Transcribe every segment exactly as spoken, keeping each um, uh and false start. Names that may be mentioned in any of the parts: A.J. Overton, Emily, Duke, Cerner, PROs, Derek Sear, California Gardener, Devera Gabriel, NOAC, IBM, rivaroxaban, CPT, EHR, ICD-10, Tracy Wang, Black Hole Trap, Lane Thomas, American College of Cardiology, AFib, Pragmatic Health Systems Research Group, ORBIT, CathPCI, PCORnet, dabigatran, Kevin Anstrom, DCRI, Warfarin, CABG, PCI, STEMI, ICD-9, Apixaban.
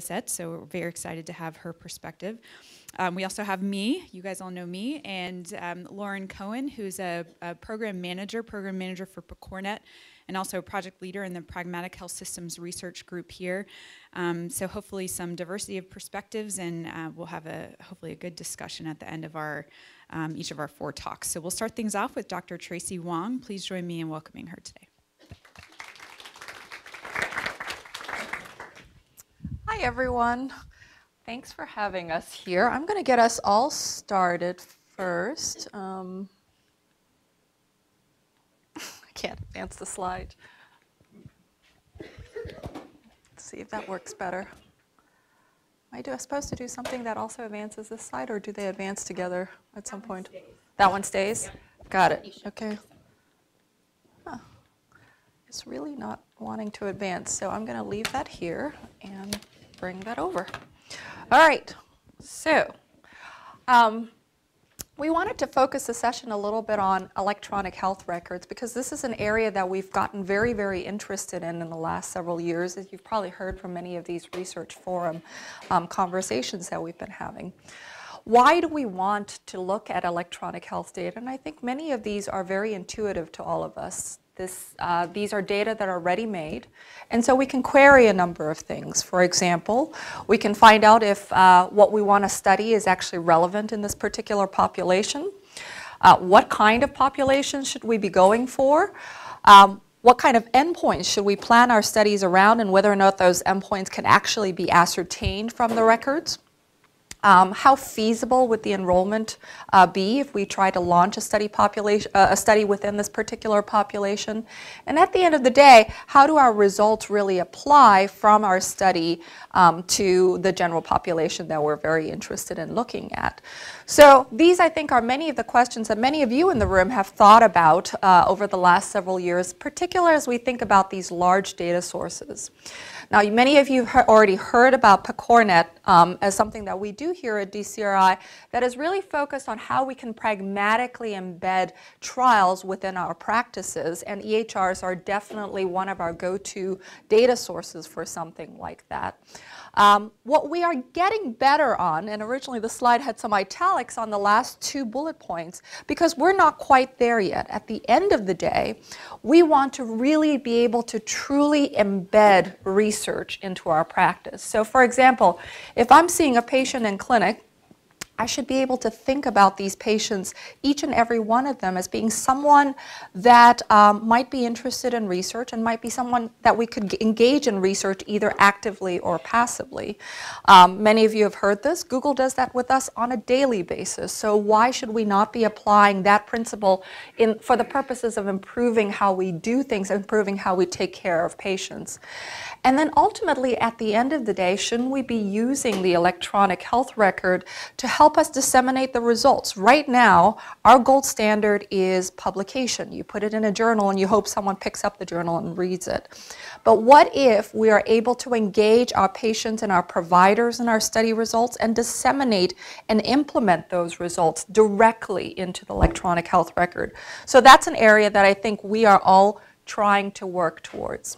set, so we're very excited to have her perspective. Um, we also have me, you guys all know me, and um, Lauren Cohen, who's a, a program manager, program manager for PCORnet, and also a project leader in the Pragmatic Health Systems Research Group here. Um, so hopefully some diversity of perspectives, and uh, we'll have a hopefully a good discussion at the end of our um, each of our four talks. So we'll start things off with Doctor Tracy Wang. Please join me in welcoming her today. Hi everyone. Thanks for having us here. I'm going to get us all started first. Um, I can't advance the slide. Let's see if that works better. Am I supposed to do something that also advances this slide, or do they advance together at some point? That one stays? Got it. Okay. Huh. It's really not wanting to advance, so I'm going to leave that here and bring that over. All right, so um, we wanted to focus the session a little bit on electronic health records because this is an area that we've gotten very, very interested in in the last several years, as you've probably heard from many of these research forum um, conversations that we've been having. Why do we want to look at electronic health data? And I think many of these are very intuitive to all of us. This, uh, these are data that are ready-made, and so we can query a number of things. For example, we can find out if uh, what we want to study is actually relevant in this particular population. Uh, what kind of population should we be going for? Um, what kind of endpoints should we plan our studies around, and whether or not those endpoints can actually be ascertained from the records? Um, how feasible would the enrollment uh, be if we try to launch a study population, uh, a study within this particular population? And at the end of the day, how do our results really apply from our study um, to the general population that we're very interested in looking at? So these, I think, are many of the questions that many of you in the room have thought about uh, over the last several years, particularly as we think about these large data sources. Now, many of you have already heard about PCORnet um, as something that we do here at D C R I that is really focused on how we can pragmatically embed trials within our practices, and E H Rs are definitely one of our go-to data sources for something like that. Um, what we are getting better on, and originally the slide had some italics on the last two bullet points, because we're not quite there yet. At the end of the day, we want to really be able to truly embed research research into our practice. So for example, if I'm seeing a patient in clinic, I should be able to think about these patients, each and every one of them, as being someone that um, might be interested in research and might be someone that we could engage in research either actively or passively. Um, many of you have heard this. Google does that with us on a daily basis. So why should we not be applying that principle in, for the purposes of improving how we do things, improving how we take care of patients? And then ultimately, at the end of the day, shouldn't we be using the electronic health record to help help us disseminate the results? Right now, our gold standard is publication. You put it in a journal and you hope someone picks up the journal and reads it. But what if we are able to engage our patients and our providers in our study results and disseminate and implement those results directly into the electronic health record? So that's an area that I think we are all trying to work towards.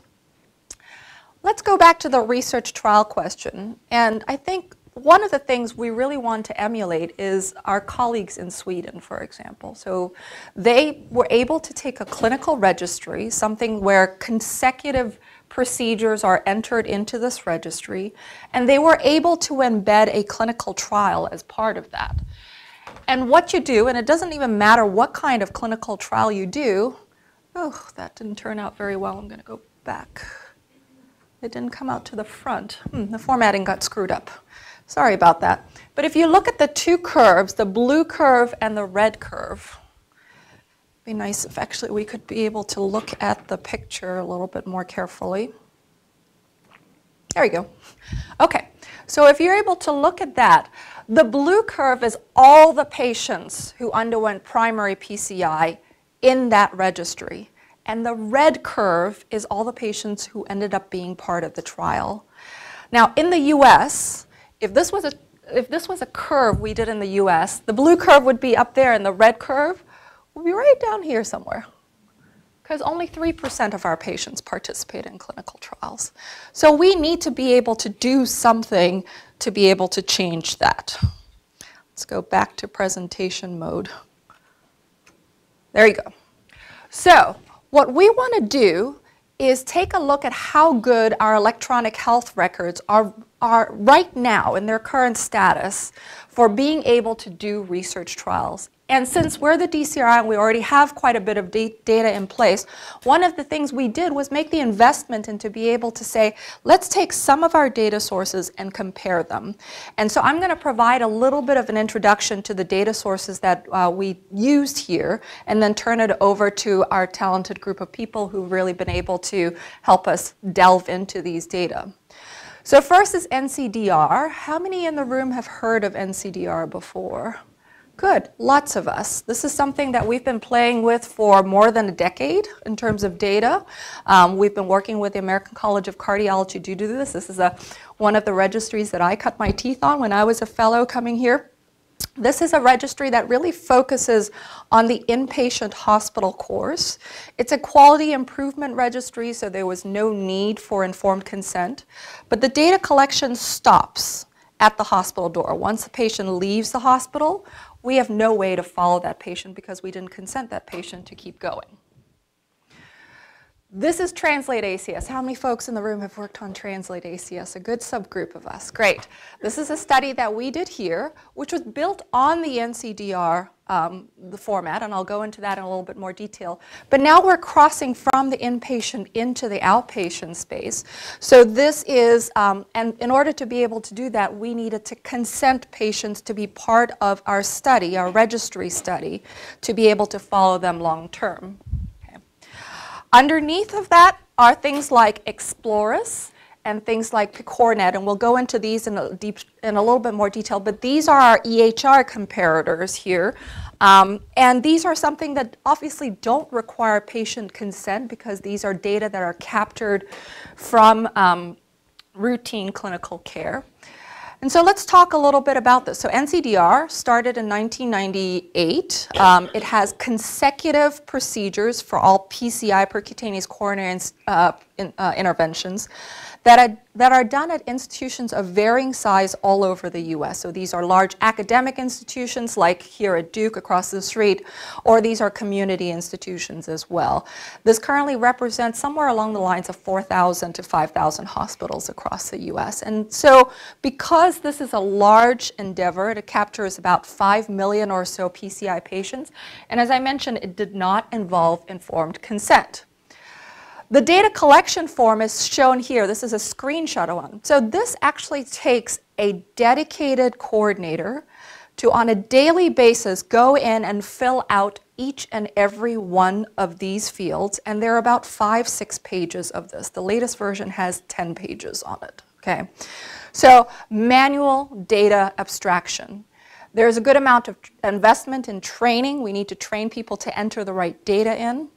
Let's go back to the research trial question. And I think one of the things we really want to emulate is our colleagues in Sweden, for example. So they were able to take a clinical registry, something where consecutive procedures are entered into this registry, and they were able to embed a clinical trial as part of that. And what you do, and it doesn't even matter what kind of clinical trial you do, oh, that didn't turn out very well. I'm going to go back. It didn't come out to the front. Hmm, the formatting got screwed up. Sorry about that. But if you look at the two curves, the blue curve and the red curve, it'd be nice if actually we could be able to look at the picture a little bit more carefully. There we go. Okay, so if you're able to look at that, the blue curve is all the patients who underwent primary P C I in that registry. And the red curve is all the patients who ended up being part of the trial. Now, in the U S, If this was a, if this was a curve we did in the U S, the blue curve would be up there and the red curve would be right down here somewhere. because only three percent of our patients participate in clinical trials. So we need to be able to do something to be able to change that. Let's go back to presentation mode. There you go. So what we want to do is take a look at how good our electronic health records are, are right now in their current status for being able to do research trials. And since we're the D C R I and we already have quite a bit of data in place, one of the things we did was make the investment into be able to say, let's take some of our data sources and compare them. And so I'm going to provide a little bit of an introduction to the data sources that uh, we used here, and then turn it over to our talented group of people who've really been able to help us delve into these data. So first is N C D R. How many in the room have heard of N C D R before? Good, lots of us. This is something that we've been playing with for more than a decade in terms of data. Um, we've been working with the American College of Cardiology to do this. This is a, one of the registries that I cut my teeth on when I was a fellow coming here. This is a registry that really focuses on the inpatient hospital course. It's a quality improvement registry, so there was no need for informed consent. But the data collection stops at the hospital door. Once the patient leaves the hospital, we have no way to follow that patient because we didn't consent that patient to keep going. This is Translate A C S. How many folks in the room have worked on Translate A C S? A good subgroup of us. Great. This is a study that we did here, which was built on the N C D R um, the format, and I'll go into that in a little bit more detail. But now we're crossing from the inpatient into the outpatient space. So this is, um, and in order to be able to do that, we needed to consent patients to be part of our study, our registry study, to be able to follow them long term. Underneath of that are things like Explorys and things like PCORnet, and we'll go into these in a, deep, in a little bit more detail, but these are our E H R comparators here. Um, and these are something that obviously don't require patient consent because these are data that are captured from um, routine clinical care. And so let's talk a little bit about this. So N C D R started in nineteen ninety-eight. Um, it has consecutive procedures for all P C I, percutaneous coronary uh, in, uh, interventions, that are, that are done at institutions of varying size all over the U S. So these are large academic institutions like here at Duke across the street, or these are community institutions as well. This currently represents somewhere along the lines of four thousand to five thousand hospitals across the U S. And so because this is a large endeavor, it captures about five million or so P C I patients, and as I mentioned, it did not involve informed consent. The data collection form is shown here. This is a screenshot of one. So this actually takes a dedicated coordinator to, on a daily basis, go in and fill out each and every one of these fields, and there are about five, six pages of this. The latest version has ten pages on it. Okay, so manual data abstraction. There's a good amount of investment in training. We need to train people to enter the right data in.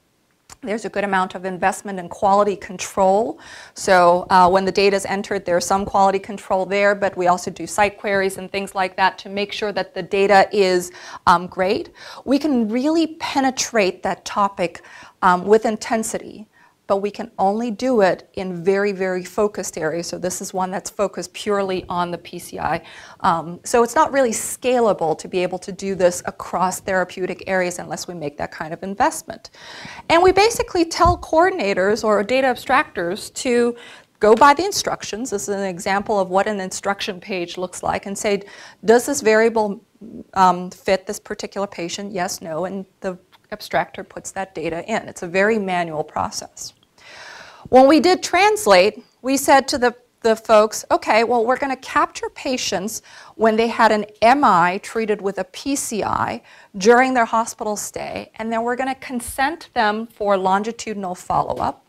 There's a good amount of investment in quality control. So uh, when the data is entered, there's some quality control there, but we also do site queries and things like that to make sure that the data is um, great. We can really penetrate that topic um, with intensity, but we can only do it in very, very focused areas. So this is one that's focused purely on the P C I. Um, so it's not really scalable to be able to do this across therapeutic areas unless we make that kind of investment. And we basically tell coordinators or data abstractors to go by the instructions. This is an example of what an instruction page looks like, and say, does this variable um, fit this particular patient? Yes, no, and the abstractor puts that data in. It's a very manual process. When we did translate, we said to the, the folks, okay, well, we're going to capture patients when they had an M I treated with a P C I during their hospital stay, and then we're going to consent them for longitudinal follow-up.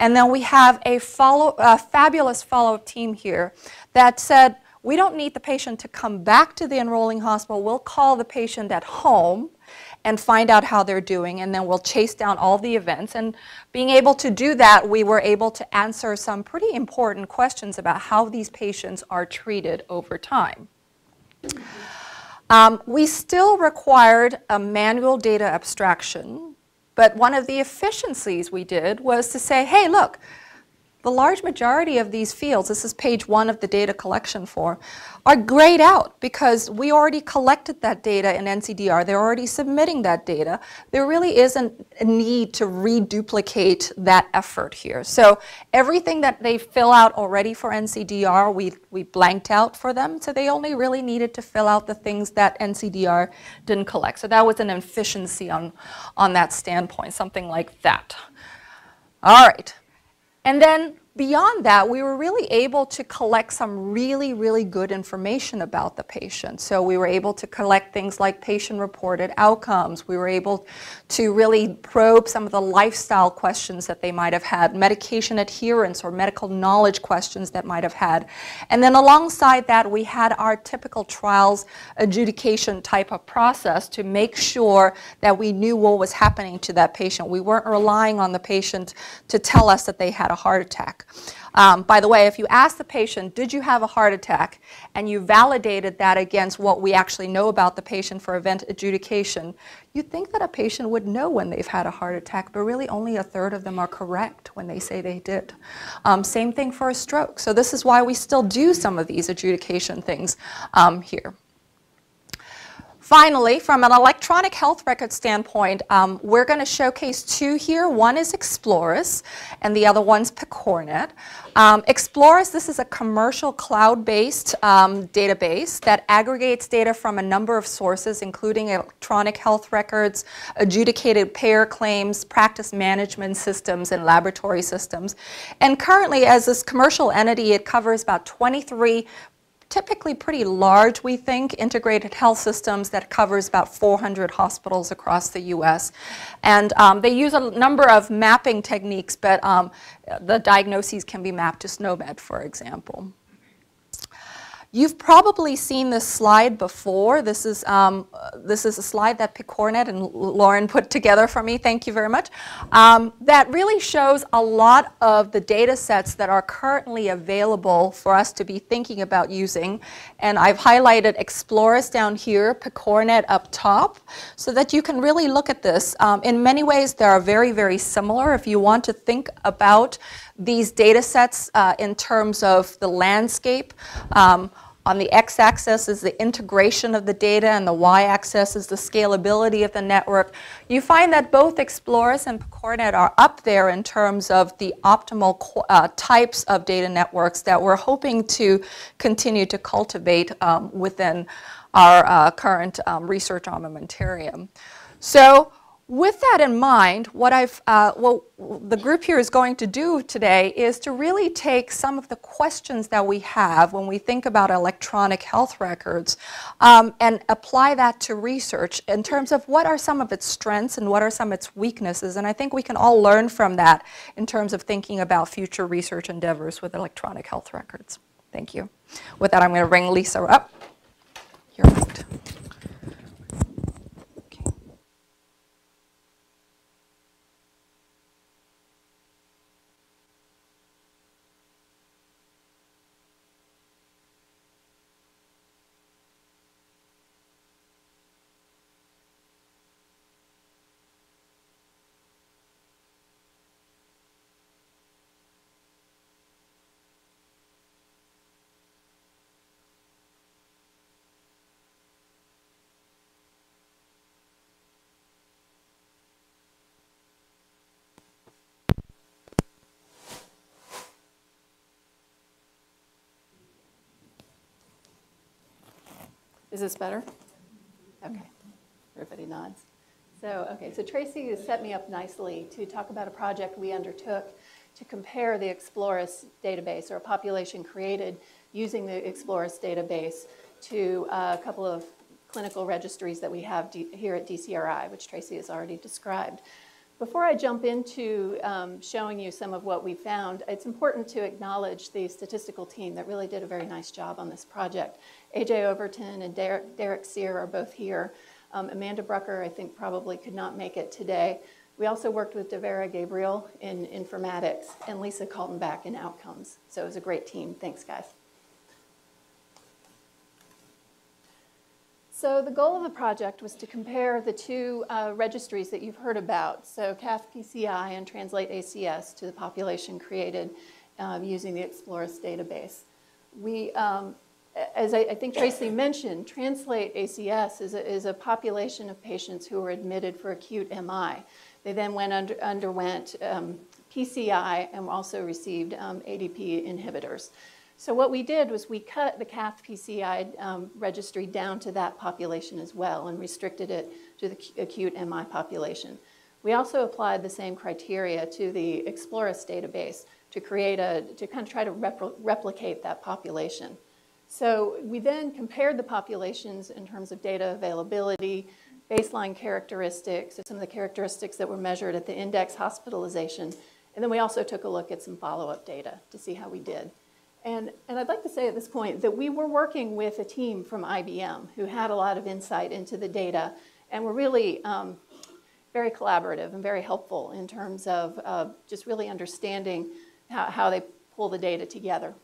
And then we have a follow, a fabulous follow-up team here that said, we don't need the patient to come back to the enrolling hospital. We'll call the patient at home and find out how they're doing, and then we'll chase down all the events. And being able to do that, we were able to answer some pretty important questions about how these patients are treated over time. Um, we still required a manual data abstraction But one of the efficiencies we did was to say, hey, look, the large majority of these fields, this is page one of the data collection form, are grayed out because we already collected that data in N C D R. They're already submitting that data. There really isn't a need to reduplicate that effort here. So everything that they fill out already for N C D R, we, we blanked out for them. So they only really needed to fill out the things that N C D R didn't collect. So that was an efficiency on, on that standpoint, something like that. All right. And then beyond that, we were really able to collect some really, really good information about the patient. So we were able to collect things like patient-reported outcomes. We were able to really probe some of the lifestyle questions that they might have had, medication adherence or medical knowledge questions that might have had. And then alongside that, we had our typical trials adjudication type of process to make sure that we knew what was happening to that patient. We weren't relying on the patient to tell us that they had a heart attack. Um, by the way, if you ask the patient, did you have a heart attack, and you validated that against what we actually know about the patient for event adjudication, you'd think that a patient would know when they've had a heart attack, but really only a third of them are correct when they say they did. Um, same thing for a stroke. So this is why we still do some of these adjudication things um, here. Finally, from an electronic health record standpoint, um, we're going to showcase two here. One is Explorys, and the other one's PCORnet. Um, Explorys, this is a commercial cloud-based um, database that aggregates data from a number of sources, including electronic health records, adjudicated payer claims, practice management systems, and laboratory systems. And currently, as this commercial entity, it covers about twenty-three typically pretty large, we think, integrated health systems that covers about four hundred hospitals across the U S. And um, they use a number of mapping techniques, but um, the diagnoses can be mapped to SNOMED, for example. You've probably seen this slide before. This is, um, this is a slide that PCORnet and Lauren put together for me, thank you very much, um, that really shows a lot of the data sets that are currently available for us to be thinking about using. And I've highlighted Explorys down here, PCORnet up top, so that you can really look at this. Um, in many ways, they are very, very similar. If you want to think about these data sets uh, in terms of the landscape, um, on the x-axis is the integration of the data, and the y-axis is the scalability of the network. You find that both Explorys and PCORnet are up there in terms of the optimal uh, types of data networks that we're hoping to continue to cultivate um, within our uh, current um, research armamentarium. So, with that in mind, what I've, uh, well, the group here is going to do today is to really take some of the questions that we have when we think about electronic health records um, and apply that to research in terms of what are some of its strengths and what are some of its weaknesses. And I think we can all learn from that in terms of thinking about future research endeavors with electronic health records. Thank you. With that, I'm going to bring Lisa up. You're right. Is this better? Okay, everybody nods. So, okay, so Tracy has set me up nicely to talk about a project we undertook to compare the Explorys database, or a population created using the Explorys database, to a couple of clinical registries that we have here at D C R I, which Tracy has already described. Before I jump into um, showing you some of what we found, it's important to acknowledge the statistical team that really did a very nice job on this project. A J Overton and Derek, Derek Sear are both here. Um, Amanda Brucker, I think, probably could not make it today. We also worked with Devera Gabriel in informatics and Lisa Kaltenbach in outcomes. So it was a great team. Thanks, guys. So the goal of the project was to compare the two uh, registries that you've heard about, so CathPCI and Translate A C S, to the population created um, using the Explorys database. We, um, as I, I think Tracy mentioned, Translate A C S is a, is a population of patients who were admitted for acute M I. They then went under, underwent um, P C I and also received um, A D P inhibitors. So what we did was we cut the CathPCI um, registry down to that population as well and restricted it to the acute M I population. We also applied the same criteria to the Explorys database to create a, to kind of try to repl replicate that population. So we then compared the populations in terms of data availability, baseline characteristics, some of the characteristics that were measured at the index hospitalization, and then we also took a look at some follow-up data to see how we did. And, and I'd like to say at this point that we were working with a team from I B M who had a lot of insight into the data and were really um, very collaborative and very helpful in terms of uh, just really understanding how, how they pull the data together.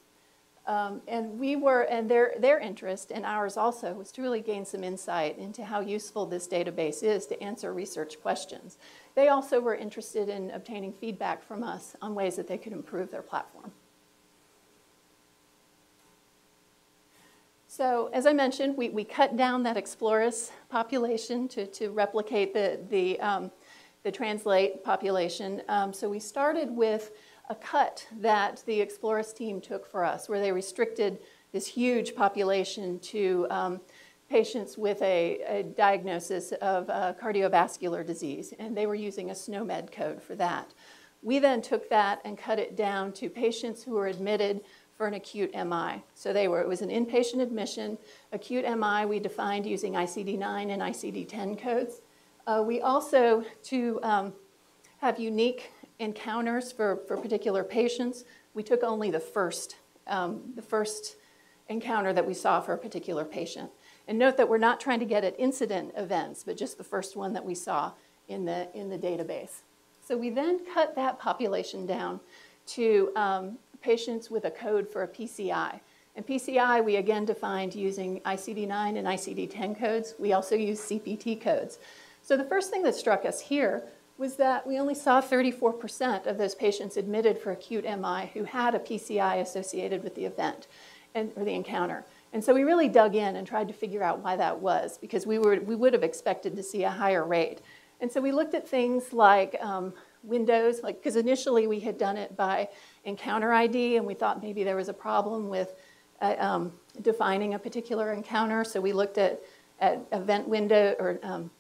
Um, and we were, and their, their interest and ours also was to really gain some insight into how useful this database is to answer research questions. They also were interested in obtaining feedback from us on ways that they could improve their platform. So as I mentioned, we, we cut down that Explorys population to, to replicate the, the, um, the Translate population. Um, so we started with a cut that the Explorys team took for us, where they restricted this huge population to um, patients with a, a diagnosis of uh, cardiovascular disease, and they were using a SNOMED code for that. We then took that and cut it down to patients who were admitted for an acute M I. So they were, it was an inpatient admission. Acute M I we defined using I C D nine and I C D ten codes. Uh, we also, to um, have unique encounters for, for particular patients, we took only the first, um, the first encounter that we saw for a particular patient. And note that we're not trying to get at incident events, but just the first one that we saw in the, in the database. So we then cut that population down to um, patients with a code for a P C I. And P C I we again defined using I C D nine and I C D ten codes. We also use C P T codes. So the first thing that struck us here was that we only saw thirty-four percent of those patients admitted for acute M I who had a P C I associated with the event and, or the encounter. And so we really dug in and tried to figure out why that was, because we, were, we would have expected to see a higher rate. And so we looked at things like um, windows, like, because initially we had done it by encounter I D, and we thought maybe there was a problem with uh, um, defining a particular encounter. So we looked at, at event window or um,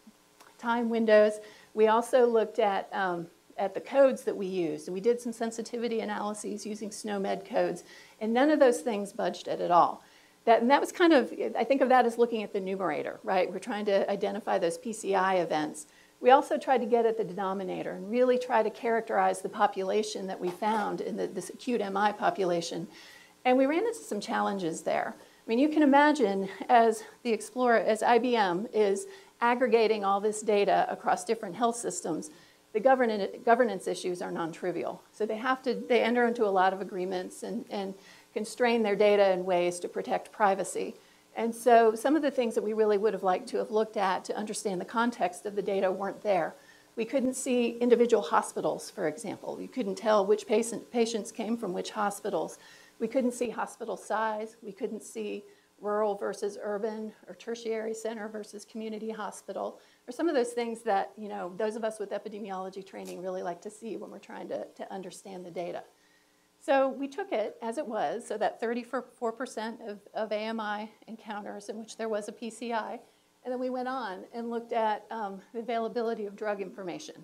time windows. We also looked at, um, at the codes that we used, and we did some sensitivity analyses using SNOMED codes, and none of those things budged it at all. That, and that was kind of, I think of that as looking at the numerator, right? We're trying to identify those P C I events. We also tried to get at the denominator and really try to characterize the population that we found in the, this acute M I population. And we ran into some challenges there. I mean, you can imagine as the Explorer, as I B M is aggregating all this data across different health systems, the governance, governance issues are non-trivial. So they have to, they enter into a lot of agreements and, and constrain their data in ways to protect privacy. And so some of the things that we really would have liked to have looked at to understand the context of the data weren't there. We couldn't see individual hospitals, for example. We couldn't tell which patient, patients came from which hospitals. We couldn't see hospital size. We couldn't see rural versus urban or tertiary center versus community hospital, or some of those things that, you know, those of us with epidemiology training really like to see when we're trying to, to understand the data. So we took it as it was, so that thirty-four percent of, of A M I encounters in which there was a P C I, and then we went on and looked at um, the availability of drug information.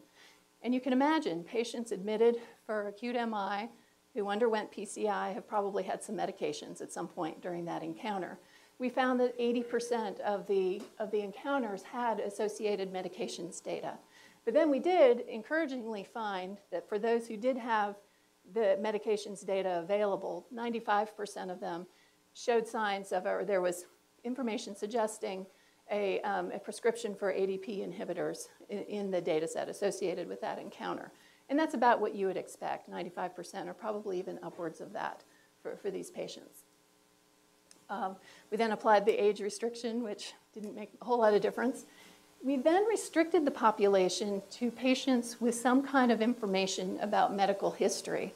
And you can imagine patients admitted for acute M I who underwent P C I have probably had some medications at some point during that encounter. We found that eighty percent of the, of the encounters had associated medications data. But then we did encouragingly find that for those who did have the medications data available, ninety-five percent of them showed signs of, or there was information suggesting a, um, a prescription for A D P inhibitors in, in the data set associated with that encounter. And that's about what you would expect, ninety-five percent or probably even upwards of that for, for these patients. Um, we then applied the age restriction, which didn't make a whole lot of difference. We then restricted the population to patients with some kind of information about medical history.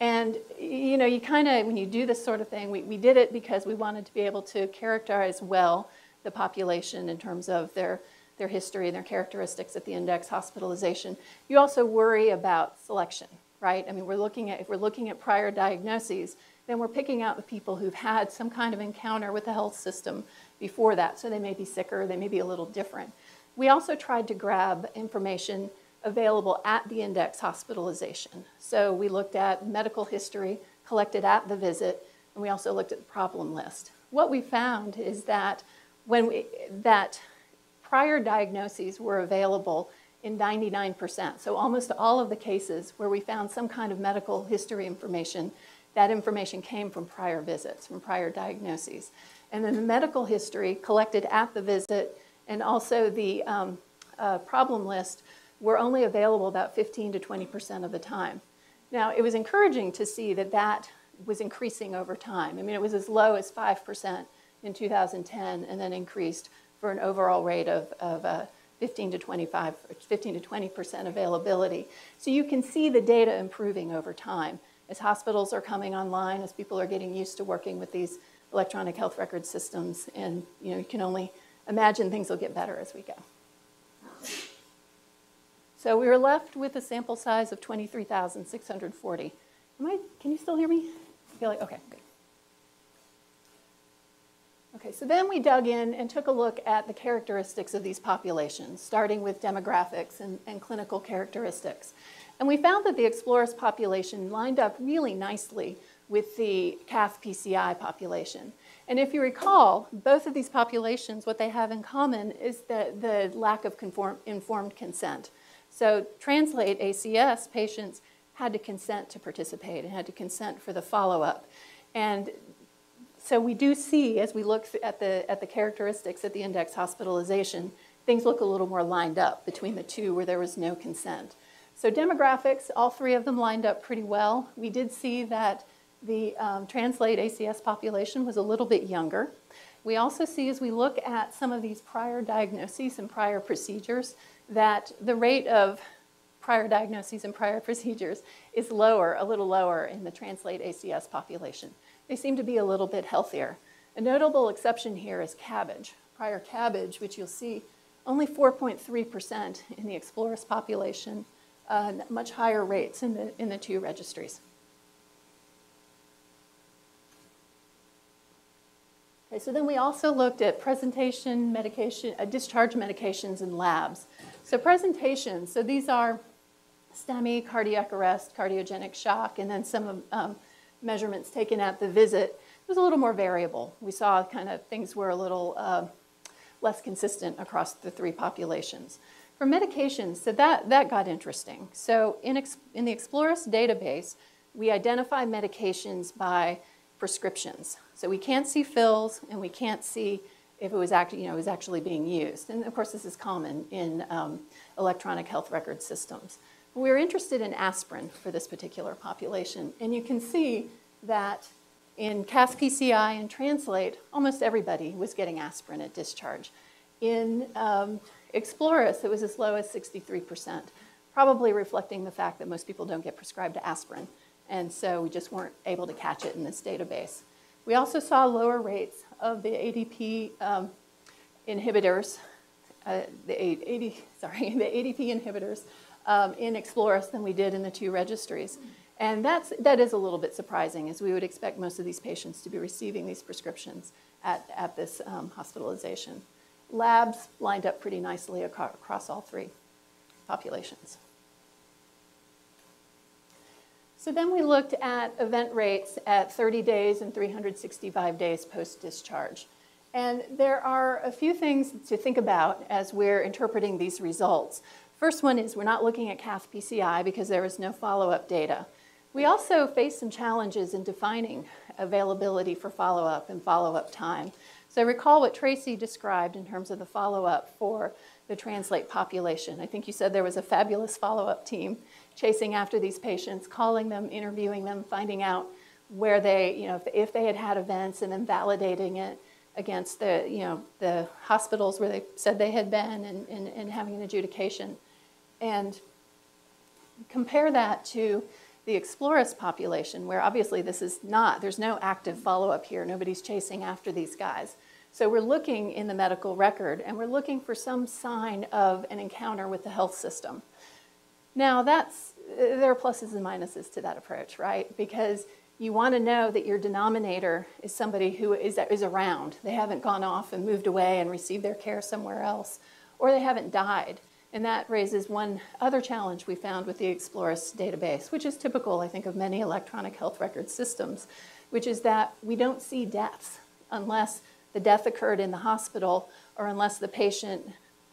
And, you know, you kind of, when you do this sort of thing, we, we did it because we wanted to be able to characterize well the population in terms of their, their history and their characteristics at the index, hospitalization. You also worry about selection, right? I mean, we're looking at, if we're looking at prior diagnoses, then we're picking out the people who've had some kind of encounter with the health system before that. So they may be sicker, they may be a little different. We also tried to grab information available at the index hospitalization. So we looked at medical history collected at the visit, and we also looked at the problem list. What we found is that when we, that prior diagnoses were available in ninety-nine percent. So almost all of the cases where we found some kind of medical history information, that information came from prior visits, from prior diagnoses. And then the medical history collected at the visit and also the um, uh, problem list were only available about fifteen to twenty percent of the time. Now, it was encouraging to see that that was increasing over time. I mean, it was as low as five percent in two thousand ten and then increased for an overall rate of, of uh, fifteen to twenty-five, fifteen to twenty percent availability. So you can see the data improving over time as hospitals are coming online, as people are getting used to working with these electronic health record systems, and you know, you can only imagine things will get better as we go. So we were left with a sample size of twenty-three thousand six hundred forty. Am I, can you still hear me? I feel like, okay, good. Okay, so then we dug in and took a look at the characteristics of these populations, starting with demographics and, and clinical characteristics. And we found that the Explorys population lined up really nicely with the CathPCI population. And if you recall, both of these populations, what they have in common is the, the lack of conform, informed consent. So Translate A C S patients had to consent to participate and had to consent for the follow-up. And so we do see, as we look at the, at the characteristics at the index hospitalization, things look a little more lined up between the two where there was no consent. So demographics, all three of them lined up pretty well. We did see that the um, Translate A C S population was a little bit younger. We also see, as we look at some of these prior diagnoses and prior procedures, that the rate of prior diagnoses and prior procedures is lower, a little lower in the Translate A C S population. They seem to be a little bit healthier. A notable exception here is CABG, prior CABG, which you'll see only four point three percent in the Explorys population, uh, much higher rates in the, in the two registries. Okay, so then we also looked at presentation, medication, uh, discharge medications, and labs. So presentations, so these are STEMI, cardiac arrest, cardiogenic shock, and then some um, measurements taken at the visit. It was a little more variable. We saw kind of things were a little uh, less consistent across the three populations. For medications, so that, that got interesting. So in, in the Explorys database, we identify medications by prescriptions. So we can't see fills, and we can't see if it was, act, you know, it was actually being used. And of course, this is common in um, electronic health record systems. But we were interested in aspirin for this particular population. And you can see that in CathPCI and Translate, almost everybody was getting aspirin at discharge. In um, Explorys, it was as low as sixty-three percent, probably reflecting the fact that most people don't get prescribed aspirin. And so we just weren't able to catch it in this database. We also saw lower rates of the A D P um, inhibitors, uh, the A D, sorry, the A D P inhibitors um, in Explorys than we did in the two registries. And that's, that is a little bit surprising, as we would expect most of these patients to be receiving these prescriptions at, at this um, hospitalization. Labs lined up pretty nicely across, across all three populations. So then we looked at event rates at thirty days and three hundred sixty-five days post-discharge. And there are a few things to think about as we're interpreting these results. First one is we're not looking at CathPCI because there is no follow-up data. We also face some challenges in defining availability for follow-up and follow-up time. So recall what Tracy described in terms of the follow-up for the Translate population. I think you said there was a fabulous follow-up team chasing after these patients, calling them, interviewing them, finding out where they, you know, if, if they had had events, and then validating it against the, you know, the hospitals where they said they had been, and, and, and having an adjudication. And compare that to the Explorys population, where obviously this is not, there's no active follow-up here. Nobody's chasing after these guys. So we're looking in the medical record, and we're looking for some sign of an encounter with the health system. Now, that's, there are pluses and minuses to that approach, right? Because you want to know that your denominator is somebody who is, is around. They haven't gone off and moved away and received their care somewhere else, or they haven't died. And that raises one other challenge we found with the Explorys database, which is typical, I think, of many electronic health record systems, which is that we don't see deaths unless the death occurred in the hospital, or unless the patient,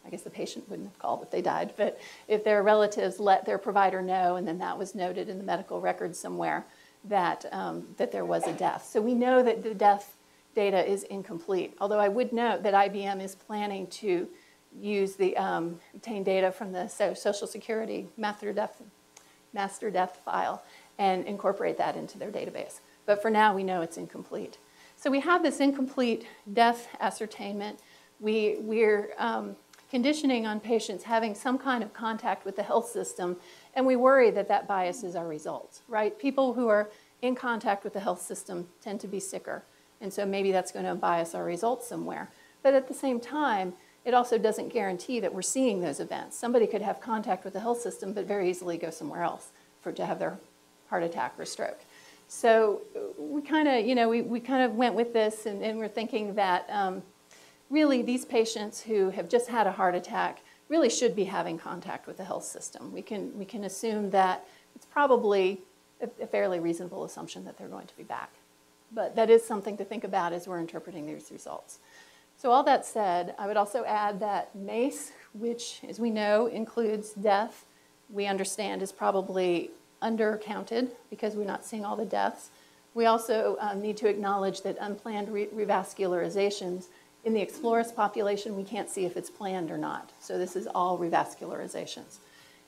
I guess the patient wouldn't have called if they died, but if their relatives let their provider know, and then that was noted in the medical record somewhere, that, um, that there was a death. So we know that the death data is incomplete, although I would note that I B M is planning to use the um, obtain data from the Social Security master death, master death file and incorporate that into their database. But for now, we know it's incomplete. So we have this incomplete death ascertainment. We, we're um, conditioning on patients having some kind of contact with the health system, and we worry that that biases our results, right? People who are in contact with the health system tend to be sicker, and so maybe that's going to bias our results somewhere. But at the same time, it also doesn't guarantee that we're seeing those events. Somebody could have contact with the health system but very easily go somewhere else for, to have their heart attack or stroke. So we kind of, you know, we, we kind of went with this, and, and we're thinking that um, really these patients who have just had a heart attack really should be having contact with the health system. We can, we can assume that it's probably a, a fairly reasonable assumption that they're going to be back. But that is something to think about as we're interpreting these results. So all that said, I would also add that MACE, which as we know includes death, we understand is probably undercounted because we're not seeing all the deaths. We also um, need to acknowledge that unplanned re revascularizations in the Explorys population, we can't see if it's planned or not. So this is all revascularizations.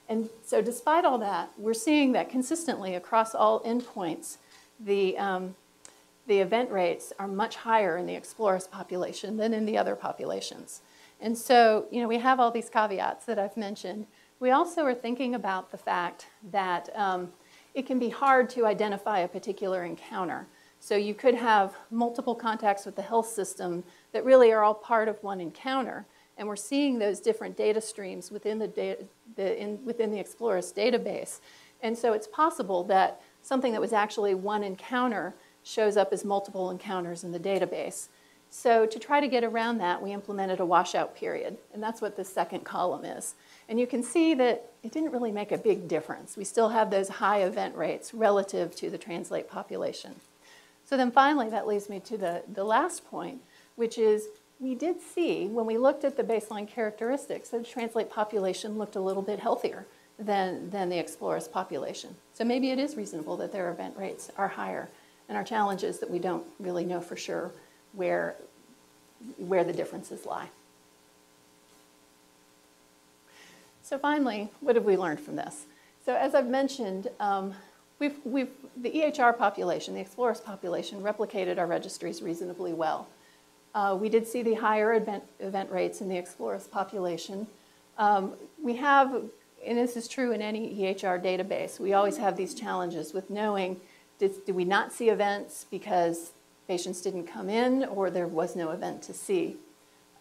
And so despite all that, we're seeing that consistently across all endpoints, the, um, the event rates are much higher in the Explorys population than in the other populations. And so, you know, we have all these caveats that I've mentioned. We also are thinking about the fact that um, it can be hard to identify a particular encounter. So you could have multiple contacts with the health system that really are all part of one encounter. And we're seeing those different data streams within the, data, the, in, within the Explorys database. And so it's possible that something that was actually one encounter shows up as multiple encounters in the database. So to try to get around that, we implemented a washout period, and that's what the second column is. And you can see that it didn't really make a big difference. We still have those high event rates relative to the Translate population. So then finally, that leads me to the, the last point, which is we did see, when we looked at the baseline characteristics, the Translate population looked a little bit healthier than, than the Explorys population. So maybe it is reasonable that their event rates are higher, and our challenge is that we don't really know for sure where, where the differences lie. So finally, what have we learned from this? So as I've mentioned, um, we've, we've, the E H R population, the Explorers population, replicated our registries reasonably well. Uh, we did see the higher event, event rates in the Explorers population. Um, we have, and this is true in any E H R database, we always have these challenges with knowing, did, did we not see events because patients didn't come in, or there was no event to see.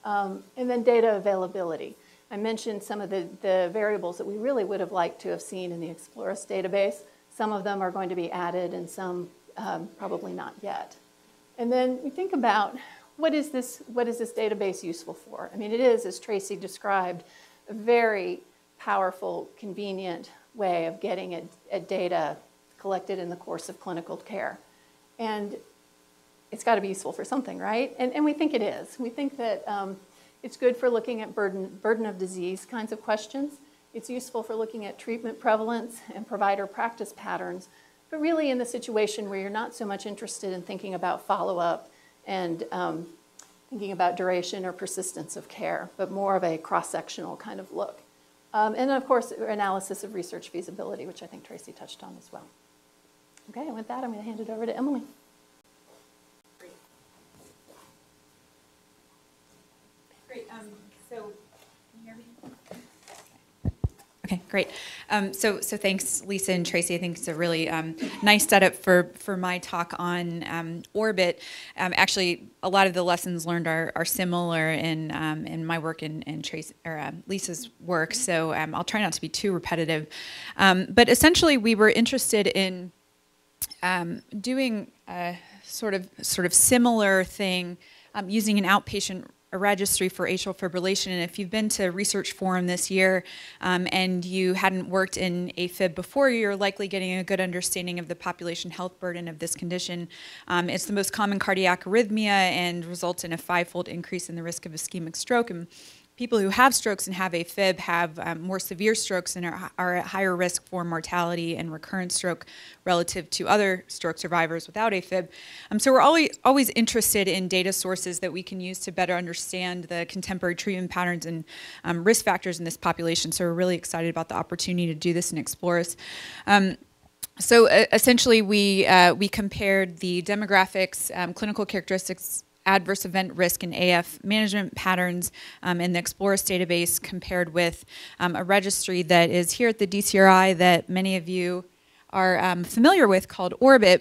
Um, and then data availability. I mentioned some of the, the variables that we really would have liked to have seen in the Explorys database. Some of them are going to be added, and some um, probably not yet. And then we think about, what is this, what is this database useful for? I mean, it is, as Tracy described, a very powerful, convenient way of getting at, at data collected in the course of clinical care. And it's got to be useful for something, right? And, and we think it is. We think that um, it's good for looking at burden, burden of disease kinds of questions. It's useful for looking at treatment prevalence and provider practice patterns, but really in the situation where you're not so much interested in thinking about follow-up and um, thinking about duration or persistence of care, but more of a cross-sectional kind of look. Um, and of course, analysis of research feasibility, which I think Tracy touched on as well. Okay, and with that, I'm going to hand it over to Emily. Great. Great. Um, so, can you hear me? Okay, great. Um, so, so thanks, Lisa and Tracy. I think it's a really um, nice setup for for my talk on um, ORBIT. Um, actually, a lot of the lessons learned are, are similar in um, in my work and, and Tracy or uh, Lisa's work. So, um, I'll try not to be too repetitive. Um, but essentially, we were interested in Um, doing a sort of sort of similar thing, um, using an outpatient registry for atrial fibrillation. And if you've been to Research Forum this year um, and you hadn't worked in AFib before, you're likely getting a good understanding of the population health burden of this condition. Um, it's the most common cardiac arrhythmia and results in a five-fold increase in the risk of ischemic stroke. And people who have strokes and have AFib have um, more severe strokes and are, are at higher risk for mortality and recurrent stroke relative to other stroke survivors without AFib. Um, so we're always, always interested in data sources that we can use to better understand the contemporary treatment patterns and um, risk factors in this population. So we're really excited about the opportunity to do this in Explorys. Um, so uh, essentially we, uh, we compared the demographics, um, clinical characteristics, adverse event risk and A F management patterns um, in the Explorys database compared with um, a registry that is here at the D C R I that many of you are um, familiar with called ORBIT.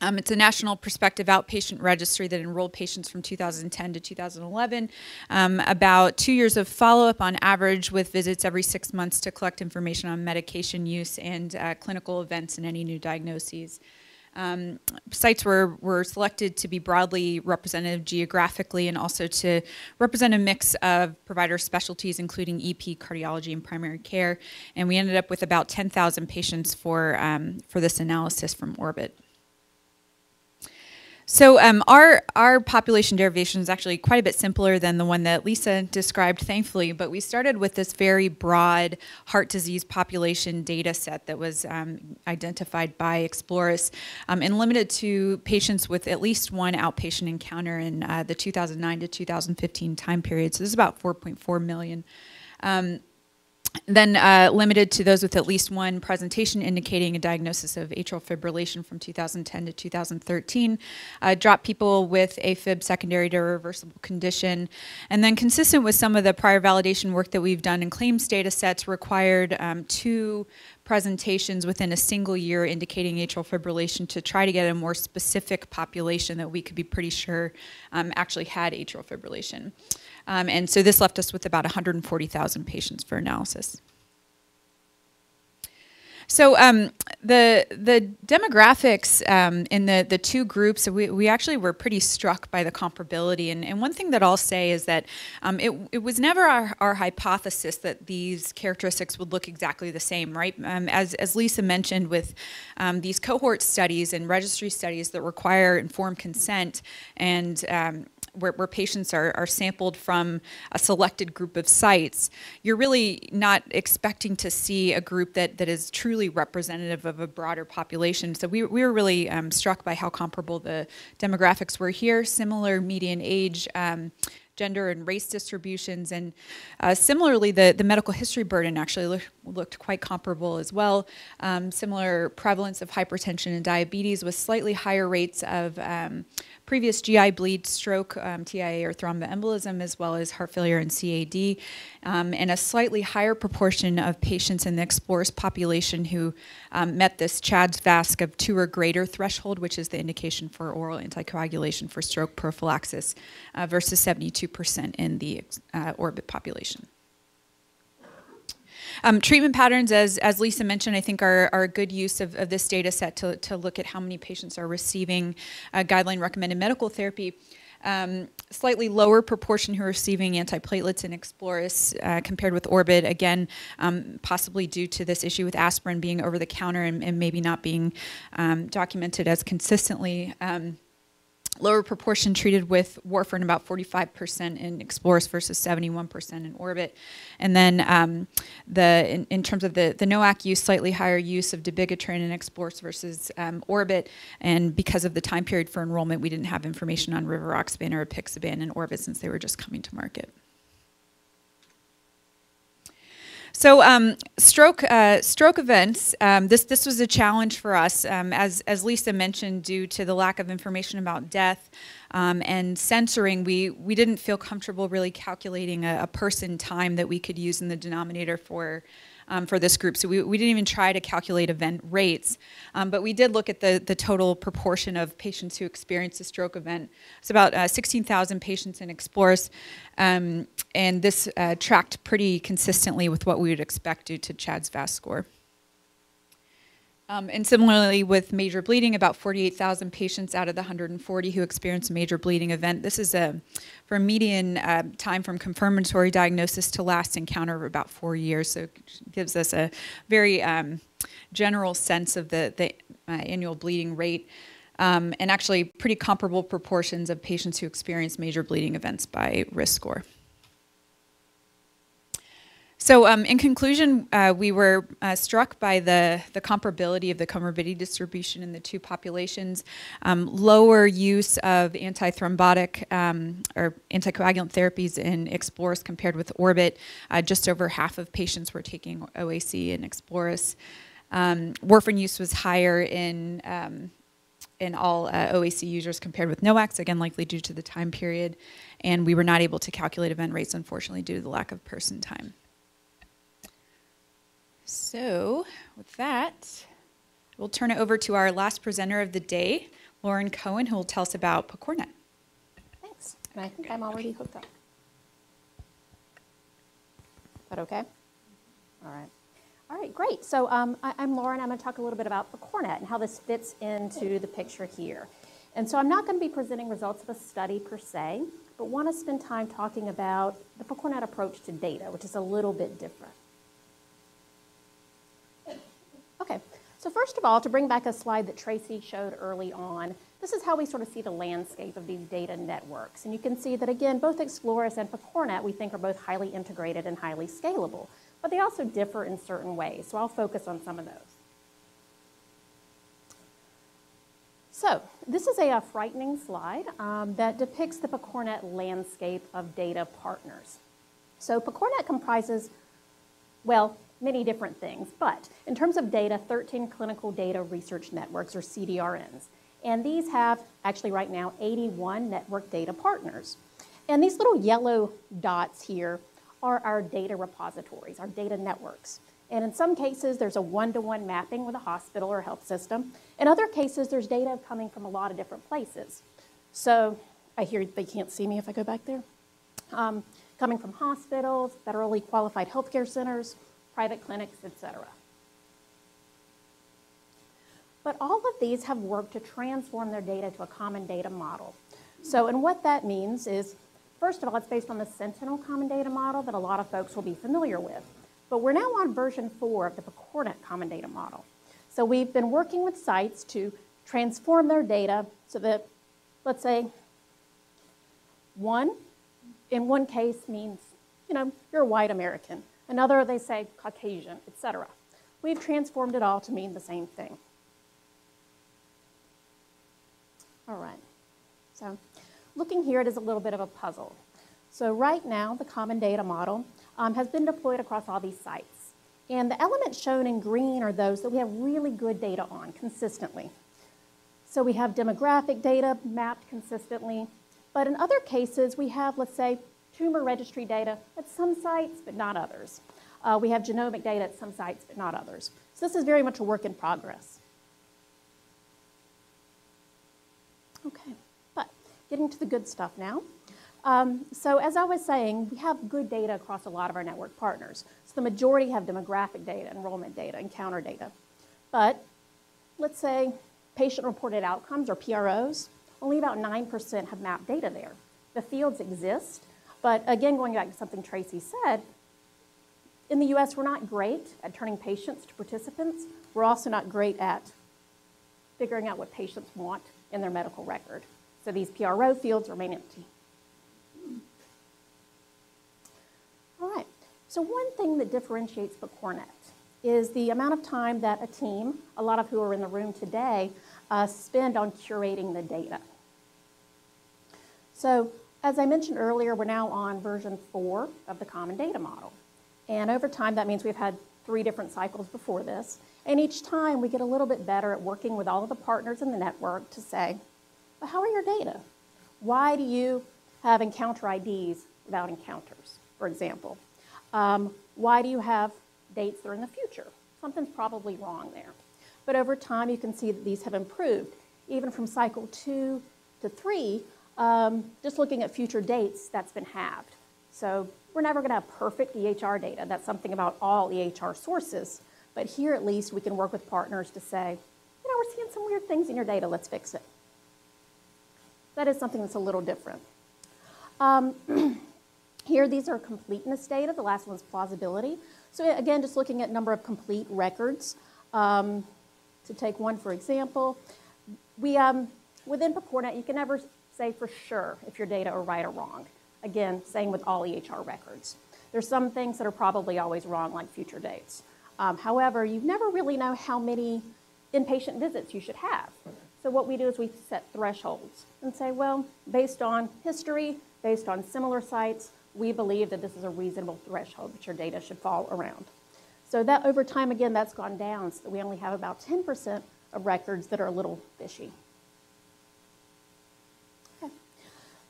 Um, it's a national prospective outpatient registry that enrolled patients from two thousand ten to two thousand eleven, um, about two years of follow-up on average with visits every six months to collect information on medication use and uh, clinical events and any new diagnoses. Um, sites were, were selected to be broadly representative geographically and also to represent a mix of provider specialties, including E P, cardiology, and primary care. And we ended up with about ten thousand patients for, um, for this analysis from ORBIT. So um, our, our population derivation is actually quite a bit simpler than the one that Lisa described, thankfully, but we started with this very broad heart disease population data set that was um, identified by Explorys um, and limited to patients with at least one outpatient encounter in uh, the two thousand nine to two thousand fifteen time period. So this is about four point four million. Um, Then uh, limited to those with at least one presentation indicating a diagnosis of atrial fibrillation from two thousand ten to two thousand thirteen, uh, dropped people with AFib secondary to a reversible condition, and then consistent with some of the prior validation work that we've done in claims data sets required um, two presentations within a single year indicating atrial fibrillation to try to get a more specific population that we could be pretty sure um, actually had atrial fibrillation. Um, and so this left us with about one hundred forty thousand patients for analysis. So um, the the demographics um, in the, the two groups, we, we actually were pretty struck by the comparability. And, and one thing that I'll say is that um, it, it was never our, our hypothesis that these characteristics would look exactly the same, right? Um, as, as Lisa mentioned, with um, these cohort studies and registry studies that require informed consent and um, Where, where patients are, are sampled from a selected group of sites, you're really not expecting to see a group that, that is truly representative of a broader population. So we, we were really um, struck by how comparable the demographics were here, similar median age, um, gender and race distributions, and uh, similarly the, the medical history burden actually look, looked quite comparable as well. Um, similar prevalence of hypertension and diabetes with slightly higher rates of um, previous G I bleed, stroke, um, T I A or thromboembolism, as well as heart failure and C A D, um, and a slightly higher proportion of patients in the Explorers population who um, met this CHADS-VASC of two or greater threshold, which is the indication for oral anticoagulation for stroke prophylaxis, uh, versus seventy-two percent in the uh, ORBIT population. Um, treatment patterns, as, as Lisa mentioned, I think are, are a good use of, of this data set to, to look at how many patients are receiving uh, guideline-recommended medical therapy. Um, slightly lower proportion who are receiving antiplatelets in Explorys uh, compared with ORBIT, again, um, possibly due to this issue with aspirin being over-the-counter and, and maybe not being um, documented as consistently. Um, Lower proportion treated with warfarin, about forty-five percent in Explorys versus seventy-one percent in ORBIT. And then um, the in, in terms of the, the NOAC use, slightly higher use of dabigatran in Explorys versus um, ORBIT. And because of the time period for enrollment, we didn't have information on rivaroxaban or apixaban in ORBIT since they were just coming to market. So um, stroke uh, stroke events. Um, this this was a challenge for us, um, as as Lisa mentioned, due to the lack of information about death um, and censoring. We we didn't feel comfortable really calculating a, a person time that we could use in the denominator for. Um, for this group, so we, we didn't even try to calculate event rates, um, but we did look at the, the total proportion of patients who experienced a stroke event. It's about uh, sixteen thousand patients in Explorys, um, and this uh, tracked pretty consistently with what we would expect due to CHADS-VASC score. Um, and similarly with major bleeding, about forty-eight thousand patients out of the one hundred forty who experienced a major bleeding event. This is a, for a median uh, time from confirmatory diagnosis to last encounter of about four years, so it gives us a very um, general sense of the, the uh, annual bleeding rate, um, and actually pretty comparable proportions of patients who experience major bleeding events by risk score. So um, in conclusion, uh, we were uh, struck by the, the comparability of the comorbidity distribution in the two populations, um, lower use of antithrombotic um, or anticoagulant therapies in Explorys compared with ORBIT. Uh, just over half of patients were taking O A C in Explorys. Um, warfarin use was higher in, um, in all uh, O A C users compared with NOACs, again likely due to the time period. And we were not able to calculate event rates, unfortunately, due to the lack of person time. So with that, we'll turn it over to our last presenter of the day, Lauren Cohen, who will tell us about PCORnet. Thanks. And I think I'm already hooked up. Is that okay? All right. All right, great. So um, I, I'm Lauren. I'm going to talk a little bit about PCORnet and how this fits into the picture here. And so I'm not going to be presenting results of a study per se, but want to spend time talking about the PCORnet approach to data, which is a little bit different. Okay, so first of all, to bring back a slide that Tracy showed early on, this is how we sort of see the landscape of these data networks. And you can see that, again, both Explorys and PCORnet we think are both highly integrated and highly scalable, but they also differ in certain ways. So I'll focus on some of those. So this is a, a frightening slide um, that depicts the PCORnet landscape of data partners. So PCORnet comprises, well, many different things, but in terms of data, thirteen clinical data research networks, or C D R Ns. And these have, actually right now, eighty-one network data partners. And these little yellow dots here are our data repositories, our data networks. And in some cases, there's a one-to-one mapping with a hospital or health system. In other cases, there's data coming from a lot of different places. So I hear they can't see me if I go back there. Um, coming from hospitals, federally qualified healthcare centers, private clinics, et cetera. But all of these have worked to transform their data to a common data model. So, and what that means is, first of all, it's based on the Sentinel Common Data Model that a lot of folks will be familiar with. But we're now on version four of the PCORnet Common Data Model. So we've been working with sites to transform their data so that, let's say, one, in one case means, you know, you're a white American. Another, they say Caucasian, et cetera. We've transformed it all to mean the same thing. All right, so looking here, it is a little bit of a puzzle. So right now, the Common Data Model um, has been deployed across all these sites. And the elements shown in green are those that we have really good data on consistently. So we have demographic data mapped consistently. But in other cases, we have, let's say, tumor registry data at some sites, but not others. Uh, we have genomic data at some sites, but not others. So this is very much a work in progress. Okay, but getting to the good stuff now. Um, so as I was saying, we have good data across a lot of our network partners. So the majority have demographic data, enrollment data, encounter data. But let's say patient-reported outcomes, or P R Os, only about nine percent have mapped data there. The fields exist. But again, going back to something Tracy said, in the U S, we're not great at turning patients to participants. We're also not great at figuring out what patients want in their medical record. So these P R O fields remain empty. All right, so one thing that differentiates PCORnet is the amount of time that a team, a lot of who are in the room today, uh, spend on curating the data. So as I mentioned earlier, we're now on version four of the Common Data Model. And over time, that means we've had three different cycles before this. And each time we get a little bit better at working with all of the partners in the network to say, well, how are your data? Why do you have encounter I Ds without encounters, for example? Um, why do you have dates that are in the future? Something's probably wrong there. But over time, you can see that these have improved. Even from cycle two to three, um, just looking at future dates, that's been halved. So we're never gonna have perfect E H R data. That's something about all E H R sources. But here, at least, we can work with partners to say, you know, we're seeing some weird things in your data, let's fix it. That is something that's a little different. Um, here, these are completeness data. The last one's plausibility. So again, just looking at number of complete records. Um, to take one, for example, we, um, within PCORnet, you can never say for sure if your data are right or wrong. Again, same with all E H R records. There's some things that are probably always wrong, like future dates. Um, however, you never really know how many inpatient visits you should have. So what we do is we set thresholds and say, well, based on history, based on similar sites, we believe that this is a reasonable threshold that your data should fall around. So that over time, again, that's gone down so that we only have about ten percent of records that are a little fishy. Okay.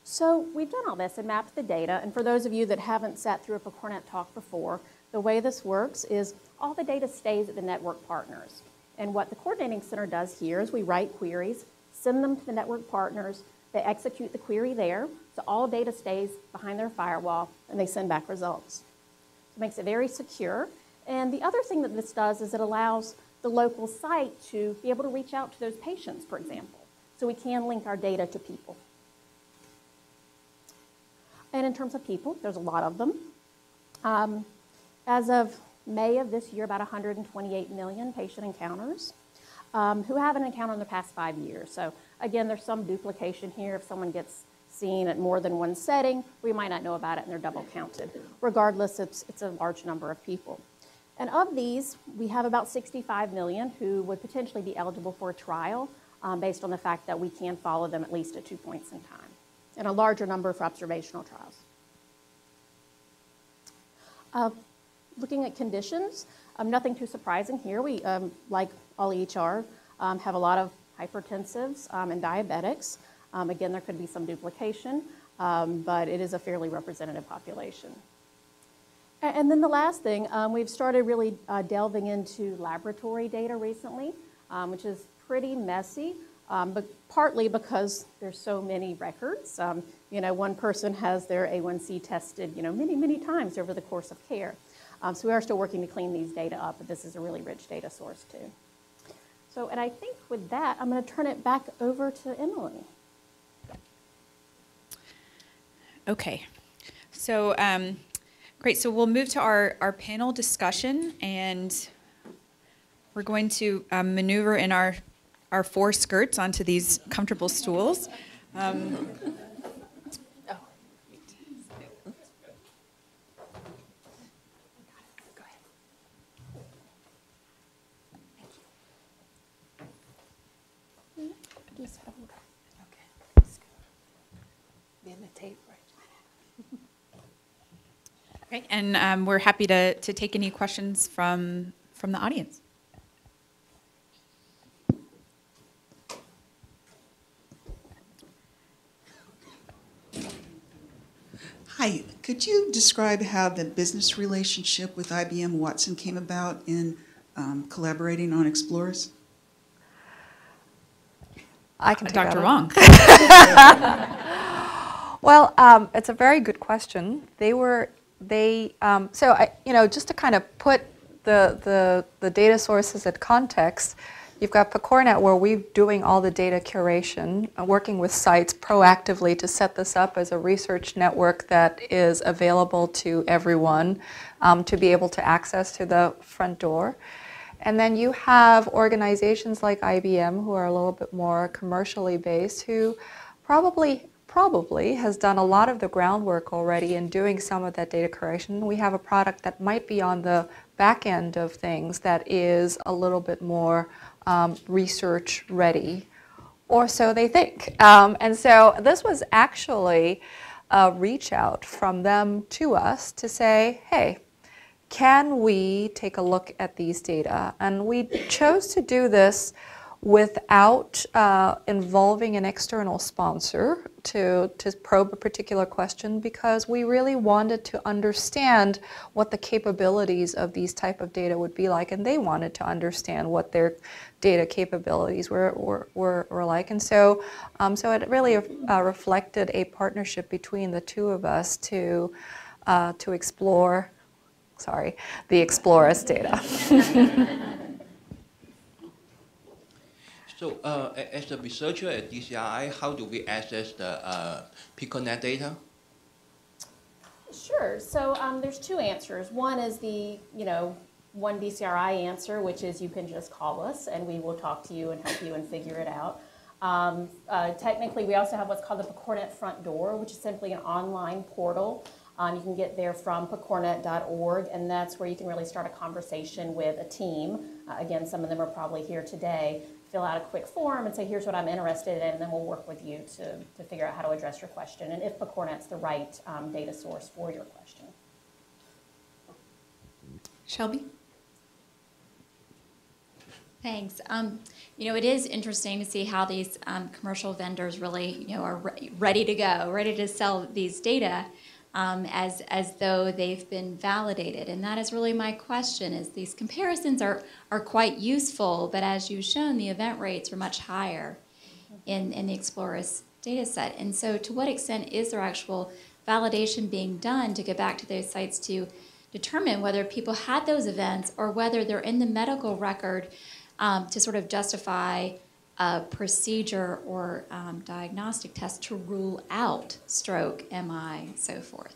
So we've done all this and mapped the data. And for those of you that haven't sat through a PCORnet talk before, the way this works is all the data stays at the network partners. And what the coordinating center does here is we write queries, send them to the network partners, they execute the query there, so all data stays behind their firewall, and they send back results. It makes it very secure. And the other thing that this does is it allows the local site to be able to reach out to those patients, for example. So we can link our data to people. And in terms of people, there's a lot of them. Um, as of May of this year, about one hundred twenty-eight million patient encounters um, who have an encounter in the past five years. So again, there's some duplication here. If someone gets seen at more than one setting, we might not know about it and they're double counted. Regardless, it's, it's a large number of people. And of these, we have about sixty-five million who would potentially be eligible for a trial um, based on the fact that we can follow them at least at two points in time, and a larger number for observational trials. Uh, Looking at conditions, um, nothing too surprising here. We, um, like all E H R, um, have a lot of hypertensives um, and diabetics. Um, again, there could be some duplication, um, but it is a fairly representative population. And, and then the last thing, um, we've started really uh, delving into laboratory data recently, um, which is pretty messy, um, but partly because there's so many records. Um, you know, one person has their A one C tested, you know, many, many times over the course of care. Um, so we are still working to clean these data up, but this is a really rich data source too. So, and I think with that, I'm going to turn it back over to Emily. Okay. So, um, great. So we'll move to our, our panel discussion, and we're going to um, maneuver in our, our four skirts onto these comfortable stools. Um, Okay, and um, we're happy to, to take any questions from, from the audience. Hi, could you describe how the business relationship with I B M Watson came about in um, collaborating on Explorys? I can take Doctor Wang. Well, um, it's a very good question. They were... They, um, so I, you know, just to kind of put the, the, the data sources at context, you've got PCORnet where we're doing all the data curation, uh, working with sites proactively to set this up as a research network that is available to everyone um, to be able to access to the front door. And then you have organizations like I B M who are a little bit more commercially based who probably probably has done a lot of the groundwork already in doing some of that data curation. We have a product that might be on the back end of things that is a little bit more um, research ready, or so they think. Um, and so this was actually a reach out from them to us to say, hey, can we take a look at these data? And we chose to do this without uh, involving an external sponsor to, to probe a particular question, because we really wanted to understand what the capabilities of these type of data would be like, and they wanted to understand what their data capabilities were, were, were, were like. And so, um, so it really uh, reflected a partnership between the two of us to, uh, to explore, sorry, the Explorys data. So uh, as a researcher at D C R I, how do we access the uh, PCORnet data? Sure. So um, there's two answers. One is the, you know, one D C R I answer, which is you can just call us and we will talk to you and help you and figure it out. Um, uh, technically, we also have what's called the PCORnet Front Door, which is simply an online portal. Um, you can get there from P C O R net dot org, and that's where you can really start a conversation with a team. Uh, again, some of them are probably here today. Fill out a quick form and say, here's what I'm interested in, and then we'll work with you to, to figure out how to address your question and if PCORnet's the right um, data source for your question. Shelby? Thanks. Um, you know, it is interesting to see how these um, commercial vendors really, you know, are re ready to go, ready to sell these data um, as, as though they've been validated. And that is really my question, is these comparisons are, are quite useful, but as you've shown, the event rates are much higher in, in the Explorys data set. And so to what extent is there actual validation being done to go back to those sites to determine whether people had those events or whether they're in the medical record um, to sort of justify a procedure or um, diagnostic test to rule out stroke, M I, so forth?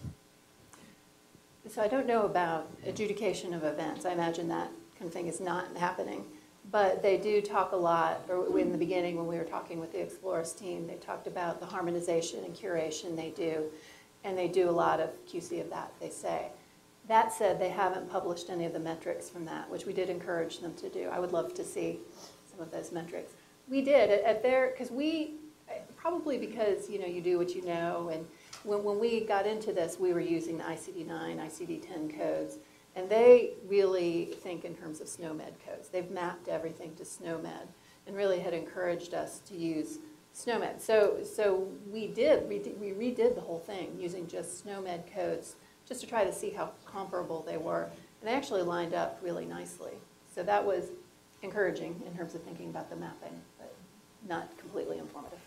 So I don't know about adjudication of events. I imagine that kind of thing is not happening. But they do talk a lot, or in the beginning when we were talking with the Explorys team, they talked about the harmonization and curation they do, and they do a lot of Q C of that, they say. That said, they haven't published any of the metrics from that, which we did encourage them to do. I would love to see some of those metrics. We did at their, because we, probably because, you know, you do what you know, and when, when we got into this, we were using the I C D nine, I C D ten codes, and they really think in terms of SNOMED codes. They've mapped everything to SNOMED and really had encouraged us to use SNOMED. So, so we did, we, did, we redid the whole thing using just SNOMED codes just to try to see how comparable they were, and they actually lined up really nicely. So that was encouraging in terms of thinking about the mapping, but not completely informative.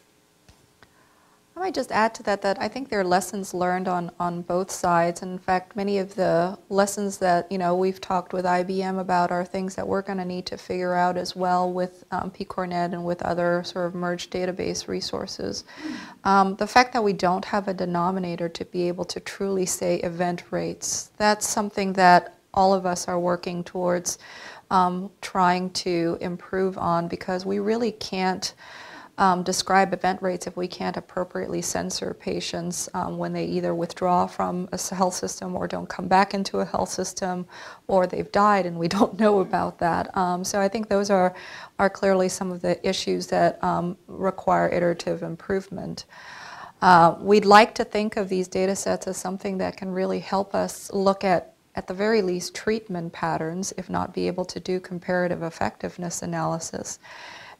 I might just add to that that I think there are lessons learned on, on both sides. And in fact, many of the lessons that, you know, we've talked with I B M about are things that we're going to need to figure out as well with um, PCORnet and with other sort of merged database resources. Um, the fact that we don't have a denominator to be able to truly say event rates, that's something that all of us are working towards um, trying to improve on, because we really can't Um, describe event rates if we can't appropriately censor patients um, when they either withdraw from a health system or don't come back into a health system, or they've died and we don't know about that. Um, so I think those are, are clearly some of the issues that um, require iterative improvement. Uh, we'd like to think of these data sets as something that can really help us look at at the very least treatment patterns, if not be able to do comparative effectiveness analysis.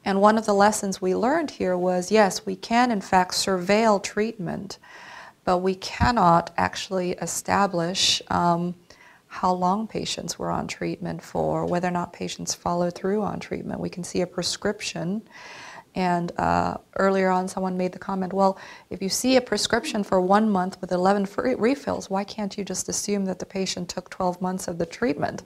And one of the lessons we learned here was, yes, we can in fact surveil treatment, but we cannot actually establish um, how long patients were on treatment for, whether or not patients follow through on treatment. We can see a prescription, and uh, earlier on someone made the comment, well, if you see a prescription for one month with eleven refills, why can't you just assume that the patient took twelve months of the treatment?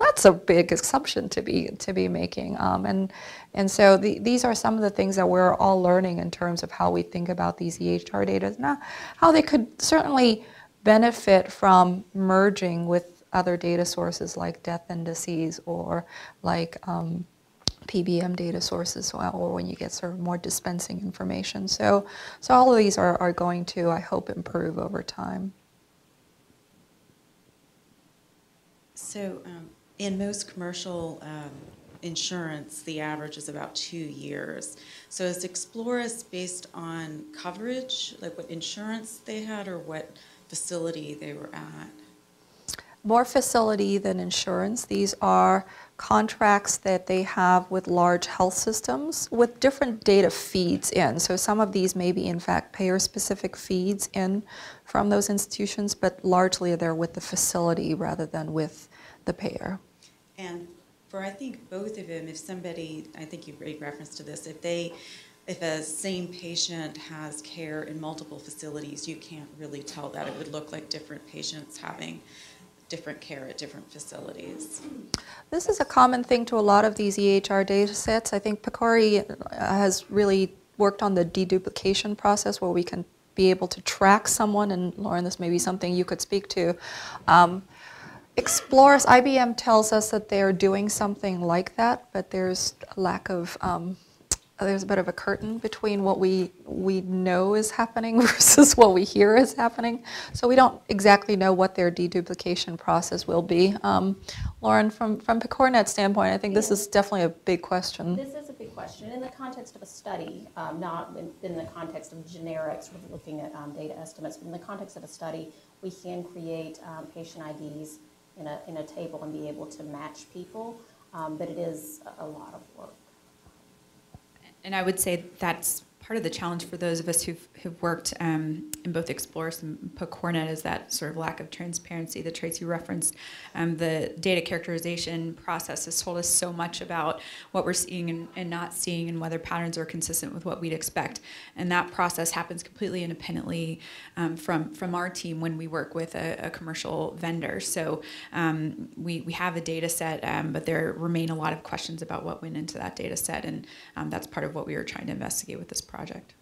That's a big assumption to be to be making, um, and and so the, these are some of the things that we're all learning in terms of how we think about these E H R data, and how they could certainly benefit from merging with other data sources like death indices or like um, P B M data sources, or when you get sort of more dispensing information. So so all of these are, are going to, I hope, improve over time. So. Um In most commercial um, insurance, the average is about two years. So is Explorys based on coverage, like what insurance they had or what facility they were at? more facility than insurance. These are contracts that they have with large health systems with different data feeds in. So some of these may be, in fact, payer-specific feeds in from those institutions, but largely they're with the facility rather than with the payer. And for, I think, both of them, if somebody, I think you made reference to this, if they, if a same patient has care in multiple facilities, you can't really tell that. It would look like different patients having different care at different facilities. This is a common thing to a lot of these E H R data sets. I think PCORI has really worked on the deduplication process where we can be able to track someone, and Lauren, this may be something you could speak to. Um, Explorys, I B M tells us that they're doing something like that, but there's a lack of, um, there's a bit of a curtain between what we, we know is happening versus what we hear is happening. So we don't exactly know what their deduplication process will be. Um, Lauren, from, from PCORnet standpoint, I think this is definitely a big question. This is a big question in the context of a study, um, not in, in the context of generics, we're looking at um, data estimates, but in the context of a study, we can create um, patient I Ds in a, in a table and be able to match people, um, but it is a lot of work. And I would say that's part of the challenge for those of us who've, who've worked um, in both Explorys and PCORnet is that sort of lack of transparency that Tracy referenced. Um, the data characterization process has told us so much about what we're seeing and, and not seeing and whether patterns are consistent with what we'd expect. And that process happens completely independently um, from, from our team when we work with a, a commercial vendor. So um, we, we have a data set, um, but there remain a lot of questions about what went into that data set, and um, that's part of what we were trying to investigate with this project. project.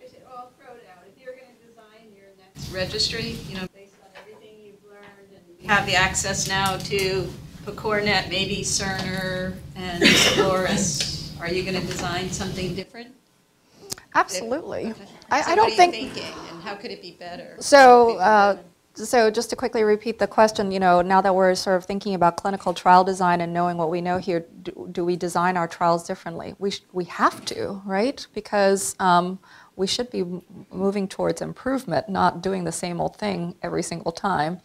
Just all throw it out. If you're going to design your next registry, you know, based on everything you've learned and you have the access now to PCORnet, maybe Cerner and Explorys, are you going to design something different? Absolutely. If, I, so I don't what are think. You thinking and how could it be better? So. Uh, So just to quickly repeat the question, you know, now that we're sort of thinking about clinical trial design and knowing what we know here, do, do we design our trials differently? We, sh we have to, right? Because um, we should be moving towards improvement, not doing the same old thing every single time.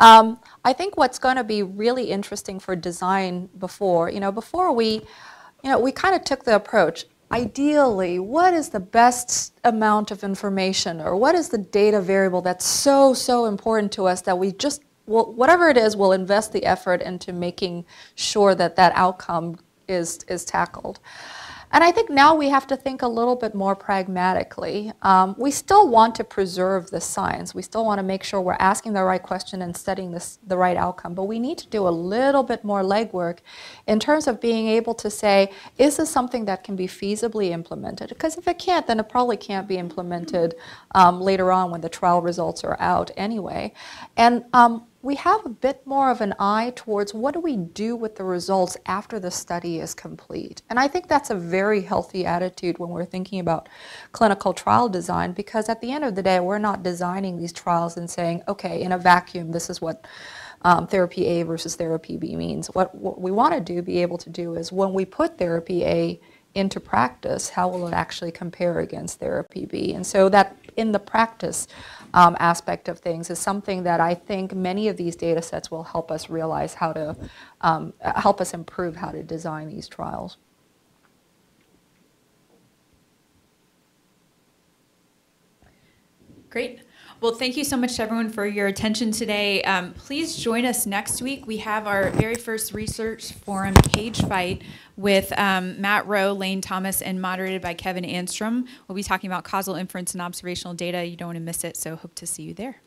Um, I think what's going to be really interesting for design before, you know, before we, you know, we kind of took the approach, ideally, what is the best amount of information or what is the data variable that's so, so important to us that we just, well, whatever it is, we'll invest the effort into making sure that that outcome is, is tackled. And I think now we have to think a little bit more pragmatically. Um, we still want to preserve the science. We still want to make sure we're asking the right question and studying this, the right outcome. But we need to do a little bit more legwork in terms of being able to say, is this something that can be feasibly implemented? Because if it can't, then it probably can't be implemented um, later on when the trial results are out anyway. And um, we have a bit more of an eye towards what do we do with the results after the study is complete. And I think that's a very healthy attitude when we're thinking about clinical trial design, because at the end of the day, we're not designing these trials and saying, okay, in a vacuum, this is what um, therapy A versus therapy B means. What, what we want to do, be able to do is when we put therapy A into practice, how will it actually compare against therapy B? And so that in the practice um, aspect of things is something that I think many of these data sets will help us realize how to, um, help us improve how to design these trials. Great. Well, thank you so much to everyone for your attention today. Um, please join us next week. We have our very first research forum cage fight with um, Matt Rowe, Lane Thomas, and moderated by Kevin Anstrom. We'll be talking about causal inference and observational data. You don't want to miss it, so hope to see you there.